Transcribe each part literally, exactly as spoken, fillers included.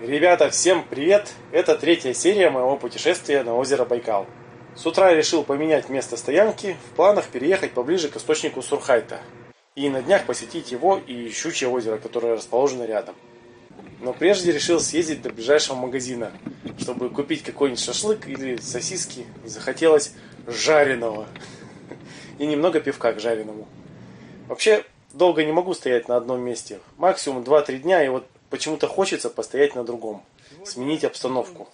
Ребята, всем привет! Это третья серия моего путешествия на озеро Байкал. С утра решил поменять место стоянки, в планах переехать поближе к источнику Сурхайта. И на днях посетить его и Щучье озеро, которое расположено рядом. Но прежде решил съездить до ближайшего магазина, чтобы купить какой-нибудь шашлык или сосиски. Захотелось жареного. И немного пивка к жареному. Вообще, долго не могу стоять на одном месте. Максимум два-три дня, и вот почему-то хочется постоять на другом, сменить обстановку.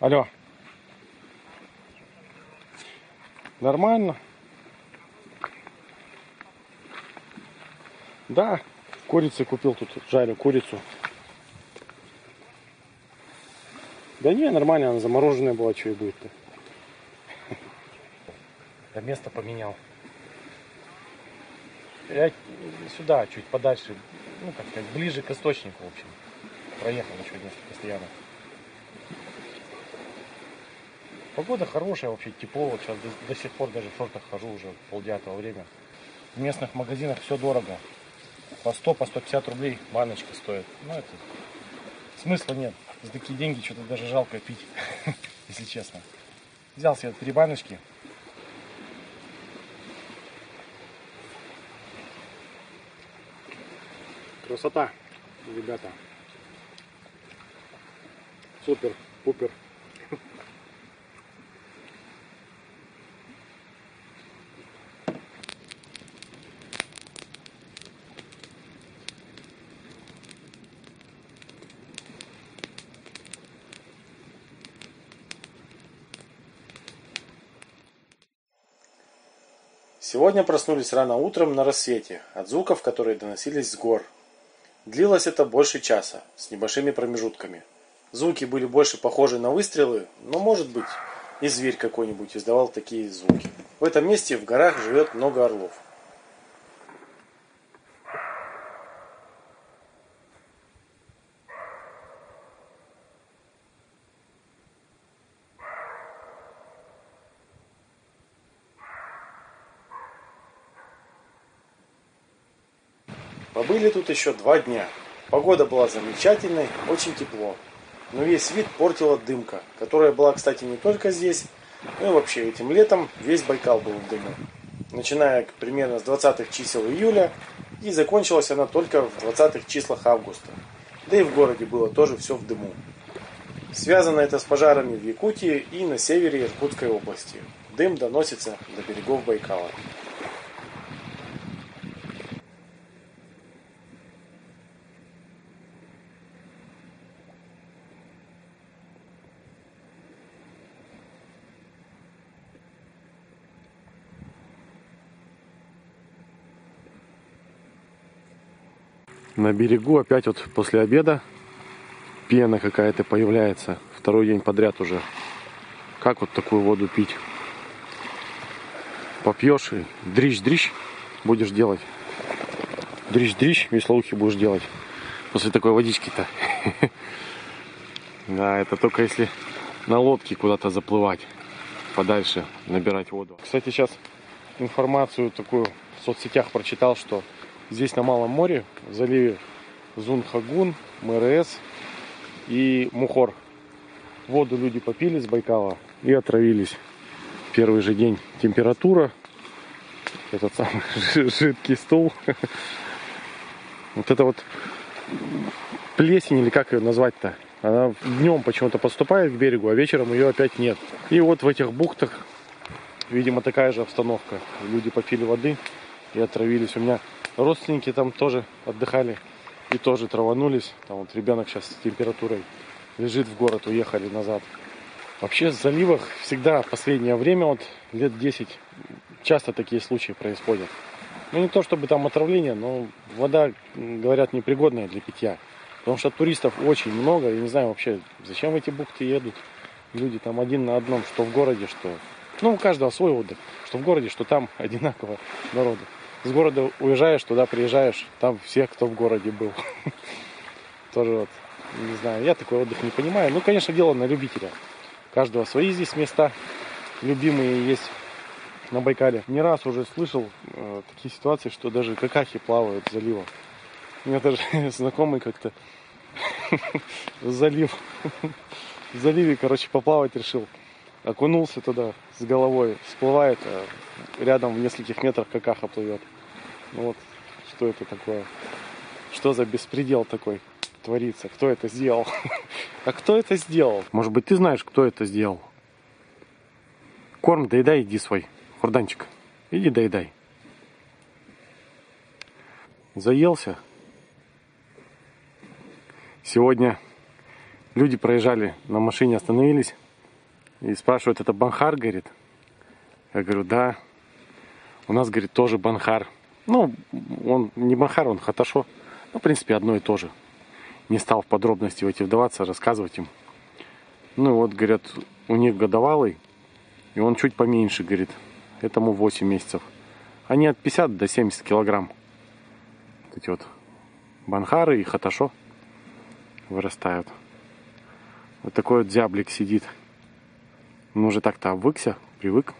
Алло. Нормально? Да, курицы купил тут, жарю курицу. Да не, нормально, она замороженная была, что и будет-то. Да место поменял. Я сюда, чуть подальше, ну как сказать, ближе к источнику, в общем. Проехал еще несколько стоянок. Погода хорошая, вообще тепло, вот сейчас до, до сих пор даже в шортах хожу уже полдевятого время. В местных магазинах все дорого, по сто, по сто пятьдесят рублей баночка стоит, но это смысла нет, за такие деньги что-то даже жалко пить, если честно. Взял себе три баночки. Красота, ребята, супер, пупер. Сегодня проснулись рано утром на рассвете от звуков, которые доносились с гор. Длилось это больше часа, с небольшими промежутками. Звуки были больше похожи на выстрелы, но, может быть, и зверь какой-нибудь издавал такие звуки. В этом месте в горах живет много орлов. Побыли тут еще два дня. Погода была замечательной, очень тепло. Но весь вид портила дымка, которая была, кстати, не только здесь, но и вообще этим летом весь Байкал был в дыму. Начиная примерно с двадцатых чисел июля, и закончилась она только в двадцатых числах августа. Да и в городе было тоже все в дыму. Связано это с пожарами в Якутии и на севере Иркутской области. Дым доносится до берегов Байкала. На берегу опять вот после обеда пена какая-то появляется. Второй день подряд уже. Как вот такую воду пить? Попьешь и дрищ-дрищ будешь делать. Дрищ-дрищ веслоухи будешь делать. После такой водички-то. Да, это только если на лодке куда-то заплывать. Подальше набирать воду. Кстати, сейчас информацию такую в соцсетях прочитал, что здесь на Малом море, в заливе Зун Хагун, эм эр эс и Мухор. Воду люди попили с Байкала и отравились. Первый же день температура, этот самый жидкий стол. Вот это вот плесень, или как ее назвать-то, она днем почему-то подступает к берегу, а вечером ее опять нет. И вот в этих бухтах, видимо, такая же обстановка. Люди попили воды и отравились. У меня родственники там тоже отдыхали и тоже траванулись. Там вот ребенок сейчас с температурой лежит, в город уехали назад. Вообще в заливах всегда в последнее время, вот лет десять, часто такие случаи происходят. Ну не то чтобы там отравление, но вода, говорят, непригодная для питья. Потому что туристов очень много, я не знаю вообще, зачем в эти бухты едут. Люди там один на одном, что в городе, что... Ну, у каждого свой отдых, что в городе, что там одинаково народу. С города уезжаешь, туда приезжаешь, там всех, кто в городе был. Тоже вот, не знаю, я такой отдых не понимаю. Ну, конечно, дело на любителя. У каждого свои здесь места, любимые есть на Байкале. Не раз уже слышал э, такие ситуации, что даже какахи плавают в заливах. У меня даже знакомый как-то в залив, в заливе, короче, поплавать решил. Окунулся туда с головой, всплывает, а рядом в нескольких метрах какаха плывет. Вот, что это такое? Что за беспредел такой творится? Кто это сделал? А кто это сделал? Может быть, ты знаешь, кто это сделал? Корм доедай, иди свой, хорданчик. Иди доедай. Заелся. Сегодня люди проезжали, на машине остановились. И спрашивают, это банхар, говорит? Я говорю, да. У нас, говорит, тоже банхар. Ну, он не банхар, он хаташо. Ну, в принципе, одно и то же. Не стал в подробности в эти вдаваться, рассказывать им. Ну, вот, говорят, у них годовалый. И он чуть поменьше, говорит. Этому восемь месяцев. Они от пятидесяти до семидесяти килограмм. Вот эти вот банхары и хаташо вырастают. Вот такой вот зяблик сидит. Он уже так-то обвыкся, привык.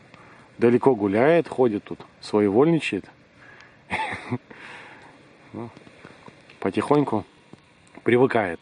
Далеко гуляет, ходит тут, своевольничает. Потихоньку привыкает.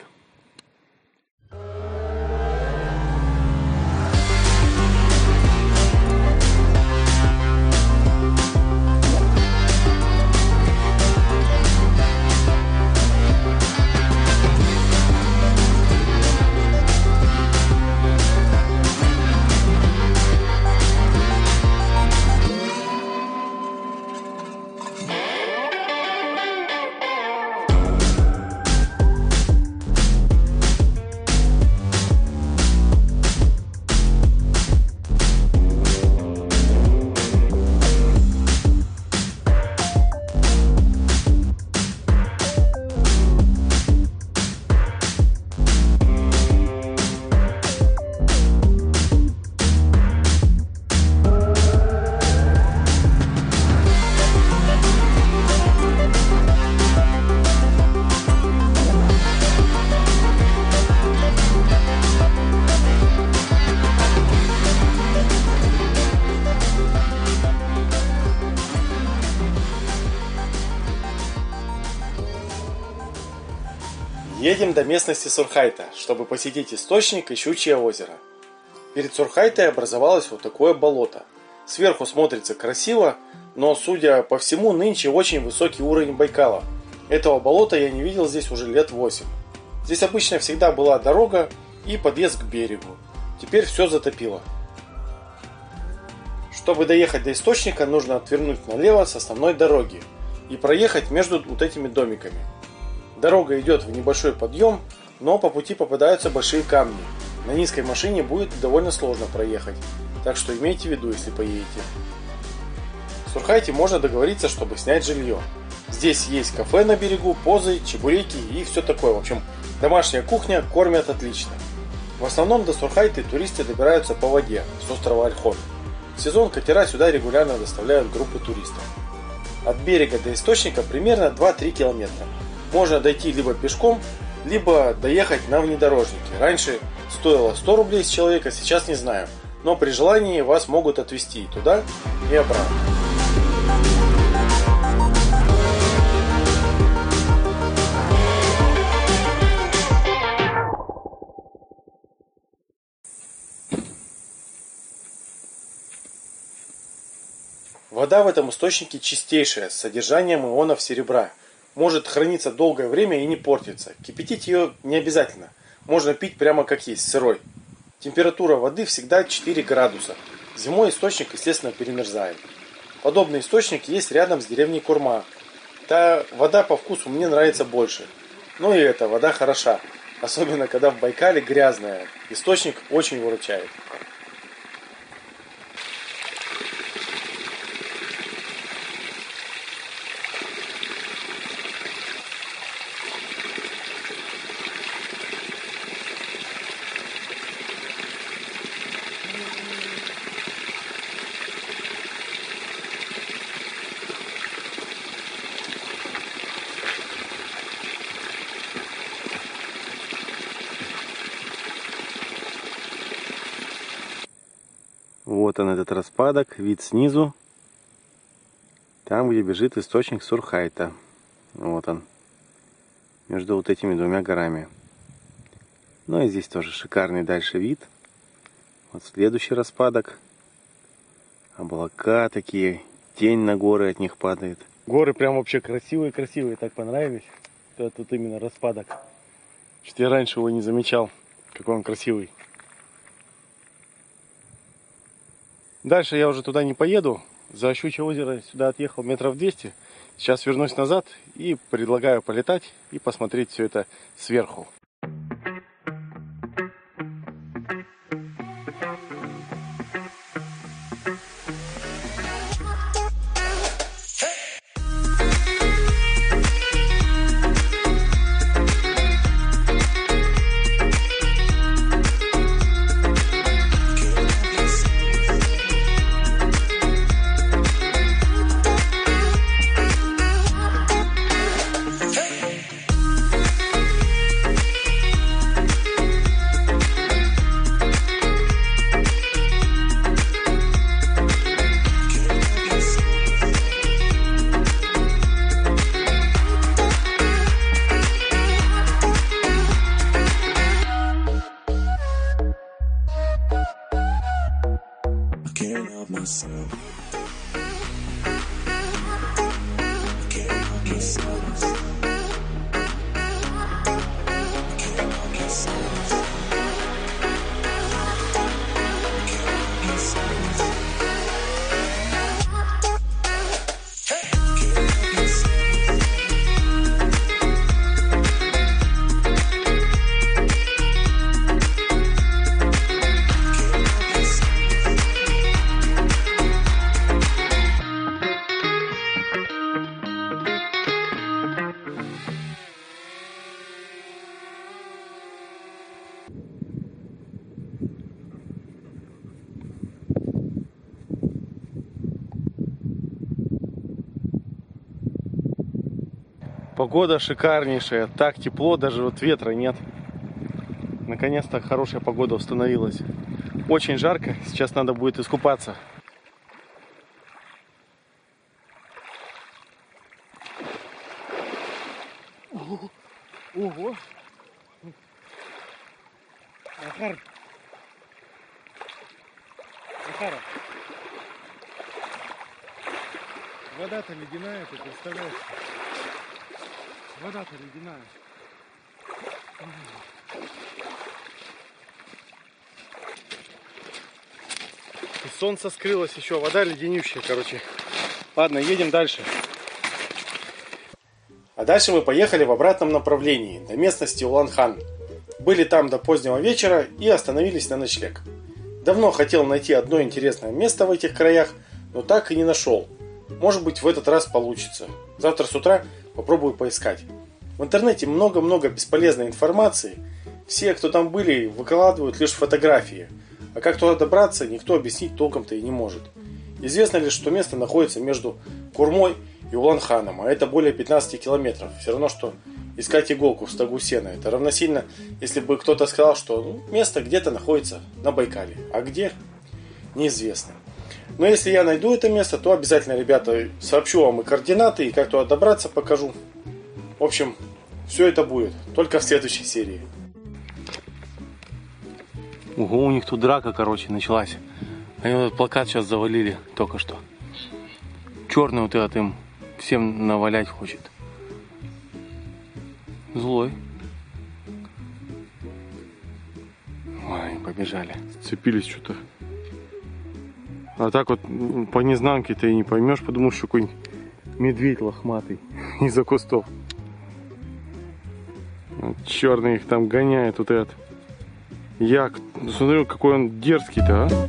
Едем до местности Сурхайта, чтобы посетить источник и Щучье озеро. Перед Сурхайтой образовалось вот такое болото. Сверху смотрится красиво, но, судя по всему, нынче очень высокий уровень Байкала. Этого болота я не видел здесь уже лет восемь. Здесь обычно всегда была дорога и подъезд к берегу. Теперь все затопило. Чтобы доехать до источника, нужно отвернуть налево с основной дороги и проехать между вот этими домиками. Дорога идет в небольшой подъем, но по пути попадаются большие камни. На низкой машине будет довольно сложно проехать, так что имейте в виду, если поедете. В Сурхайте можно договориться, чтобы снять жилье. Здесь есть кафе на берегу, позы, чебуреки и все такое. В общем, домашняя кухня, кормят отлично. В основном до Сурхайты туристы добираются по воде с острова Ольхон. В сезон катера сюда регулярно доставляют группы туристов. От берега до источника примерно два-три километра. Можно дойти либо пешком, либо доехать на внедорожнике. Раньше стоило сто рублей с человека, сейчас не знаю. Но при желании вас могут отвезти и туда, и обратно. Вода в этом источнике чистейшая, с содержанием ионов серебра. Может храниться долгое время и не портится. Кипятить ее не обязательно. Можно пить прямо как есть, сырой. Температура воды всегда четыре градуса. Зимой источник, естественно, перемерзает. Подобный источник есть рядом с деревней Курма. Та вода по вкусу мне нравится больше. Ну и эта вода хороша. Особенно, когда в Байкале грязная. Источник очень выручает. Вот он, этот распадок, вид снизу, там, где бежит источник Сурхайта. Вот он, между вот этими двумя горами. Ну и здесь тоже шикарный дальше вид. Вот следующий распадок. Облака такие, тень на горы от них падает. Горы прям вообще красивые-красивые, так понравились. Вот тут именно распадок. Что-то я раньше его не замечал, какой он красивый. Дальше я уже туда не поеду, за Щучье озеро сюда отъехал метров двести. Сейчас вернусь назад и предлагаю полетать и посмотреть все это сверху. Погода шикарнейшая, так тепло, даже вот ветра нет. Наконец-то хорошая погода установилась. Очень жарко, сейчас надо будет искупаться. Ого! Ого. Ахар. Ахара. Вода-то ледяная, ты представляешь? Вода-то ледяная. И солнце скрылось еще, вода леденющая, короче. Ладно, едем дальше. А дальше мы поехали в обратном направлении, до местности Улан-Хан. Были там до позднего вечера и остановились на ночлег. Давно хотел найти одно интересное место в этих краях, но так и не нашел. Может быть, в этот раз получится. Завтра с утра попробую поискать. В интернете много-много бесполезной информации. Все, кто там были, выкладывают лишь фотографии. А как туда добраться, никто объяснить толком-то и не может. Известно лишь, что место находится между Курмой и Улан-Ханом, а это более пятнадцати километров. Все равно, что искать иголку в стогу сена. Это равносильно, если бы кто-то сказал, что ну, место где-то находится на Байкале. А где? Неизвестно. Но если я найду это место, то обязательно, ребята, сообщу вам и координаты, и как туда добраться покажу. В общем, все это будет, только в следующей серии. Ого, у них тут драка, короче, началась. Они вот этот плакат сейчас завалили только что. Черный вот этот им всем навалять хочет. Злой. Ой, побежали. Сцепились что-то. А так вот по незнанке ты и не поймешь, потому что какой-нибудь медведь лохматый из-за кустов. Черный их там гоняет вот этот. Як, смотрю, какой он дерзкий-то, а?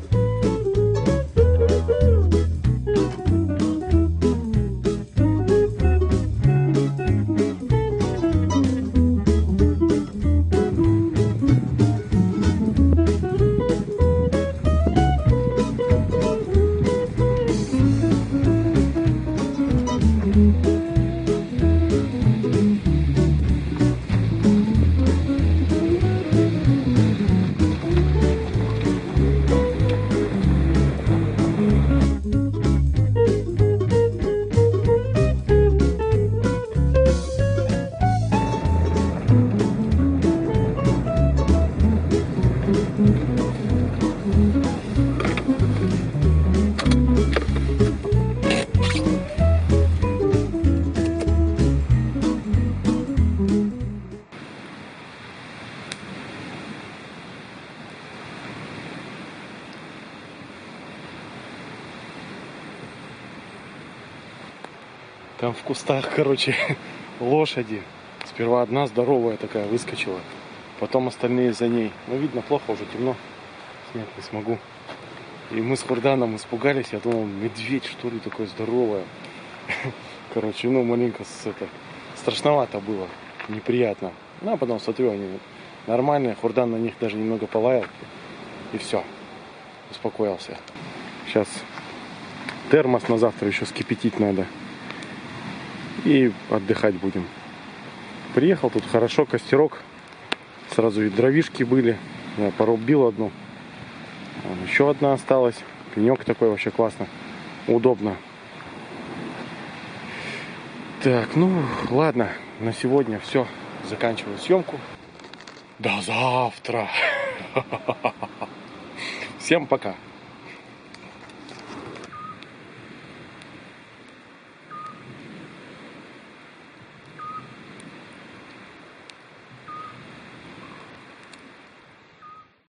Там в кустах, короче, лошади. Сперва одна здоровая такая выскочила, потом остальные за ней. Ну, видно, плохо, уже темно. Снять не смогу. И мы с Хорданом испугались. Я думал, медведь, что ли, такой здоровая. Короче, ну, маленько с это, страшновато было, неприятно. Ну, а потом, смотрю, они нормальные. Хордан на них даже немного полаял. И все, успокоился. Сейчас термос на завтра еще скипятить надо. И отдыхать будем. Приехал, тут хорошо, костерок. Сразу и дровишки были. Я порубил одну. Еще одна осталась. Пенек такой вообще классно. Удобно. Так, ну ладно. На сегодня все. Заканчиваю съемку. До завтра. Всем пока.